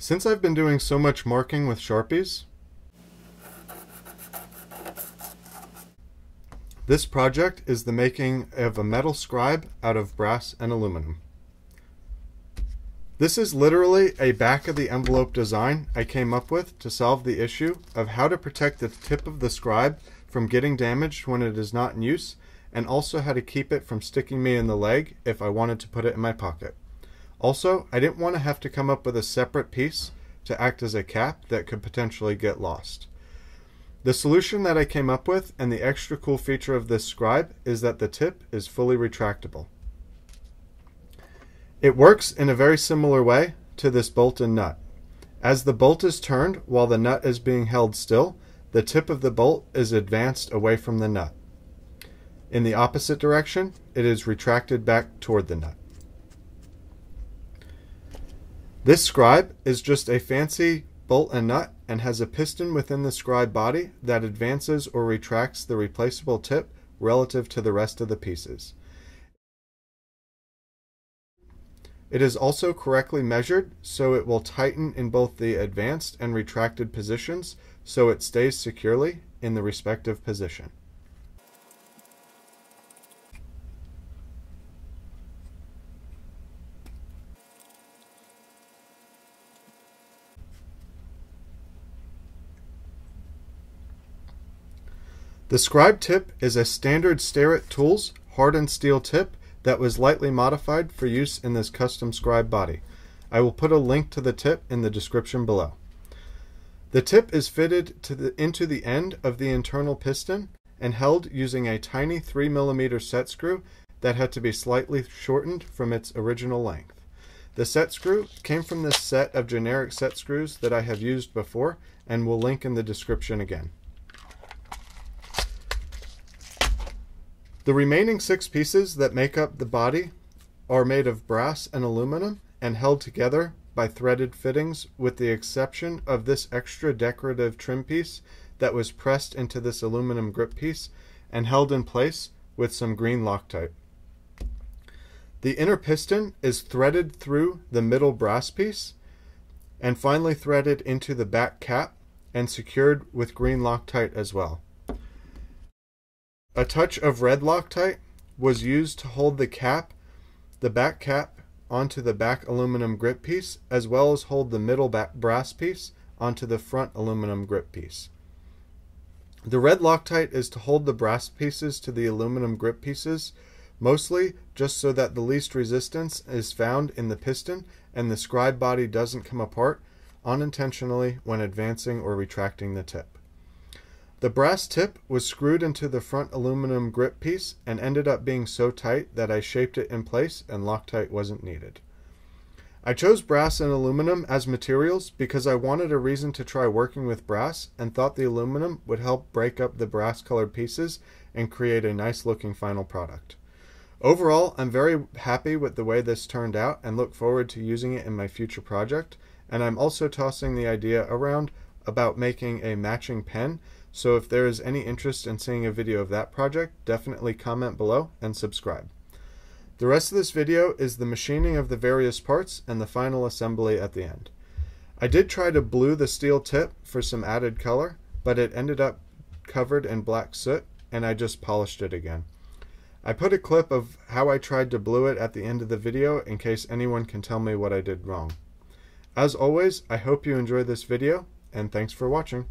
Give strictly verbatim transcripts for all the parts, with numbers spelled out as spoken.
Since I've been doing so much marking with Sharpies, this project is the making of a metal scribe out of brass and aluminum. This is literally a back of the envelope design I came up with to solve the issue of how to protect the tip of the scribe from getting damaged when it is not in use, and also how to keep it from sticking me in the leg if I wanted to put it in my pocket. Also, I didn't want to have to come up with a separate piece to act as a cap that could potentially get lost. The solution that I came up with, and the extra cool feature of this scribe, is that the tip is fully retractable. It works in a very similar way to this bolt and nut. As the bolt is turned while the nut is being held still, the tip of the bolt is advanced away from the nut. In the opposite direction, it is retracted back toward the nut. This scribe is just a fancy bolt and nut and has a piston within the scribe body that advances or retracts the replaceable tip relative to the rest of the pieces. It is also correctly measured, so it will tighten in both the advanced and retracted positions, so it stays securely in the respective position. The scribe tip is a standard Starrett Tools hardened steel tip that was lightly modified for use in this custom scribe body. I will put a link to the tip in the description below. The tip is fitted to the, into the end of the internal piston and held using a tiny three millimeter set screw that had to be slightly shortened from its original length. The set screw came from this set of generic set screws that I have used before and will link in the description again. The remaining six pieces that make up the body are made of brass and aluminum and held together by threaded fittings, with the exception of this extra decorative trim piece that was pressed into this aluminum grip piece and held in place with some green Loctite. The inner piston is threaded through the middle brass piece and finally threaded into the back cap and secured with green Loctite as well. A touch of red Loctite was used to hold the cap, the back cap, onto the back aluminum grip piece, as well as hold the middle back brass piece onto the front aluminum grip piece. The red Loctite is to hold the brass pieces to the aluminum grip pieces, mostly just so that the least resistance is found in the piston and the scribe body doesn't come apart unintentionally when advancing or retracting the tip. The brass tip was screwed into the front aluminum grip piece and ended up being so tight that I shaped it in place and Loctite wasn't needed. I chose brass and aluminum as materials because I wanted a reason to try working with brass and thought the aluminum would help break up the brass colored pieces and create a nice looking final product. Overall, I'm very happy with the way this turned out and look forward to using it in my future project, and I'm also tossing the idea around about making a matching pen. So if there is any interest in seeing a video of that project, definitely comment below and subscribe. The rest of this video is the machining of the various parts and the final assembly at the end. I did try to blue the steel tip for some added color, but it ended up covered in black soot and I just polished it again. I put a clip of how I tried to blue it at the end of the video in case anyone can tell me what I did wrong. As always, I hope you enjoy this video and thanks for watching.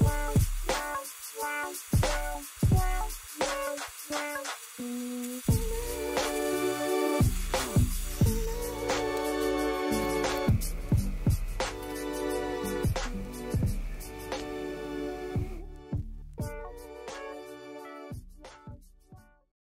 wow, wow, wow, wow.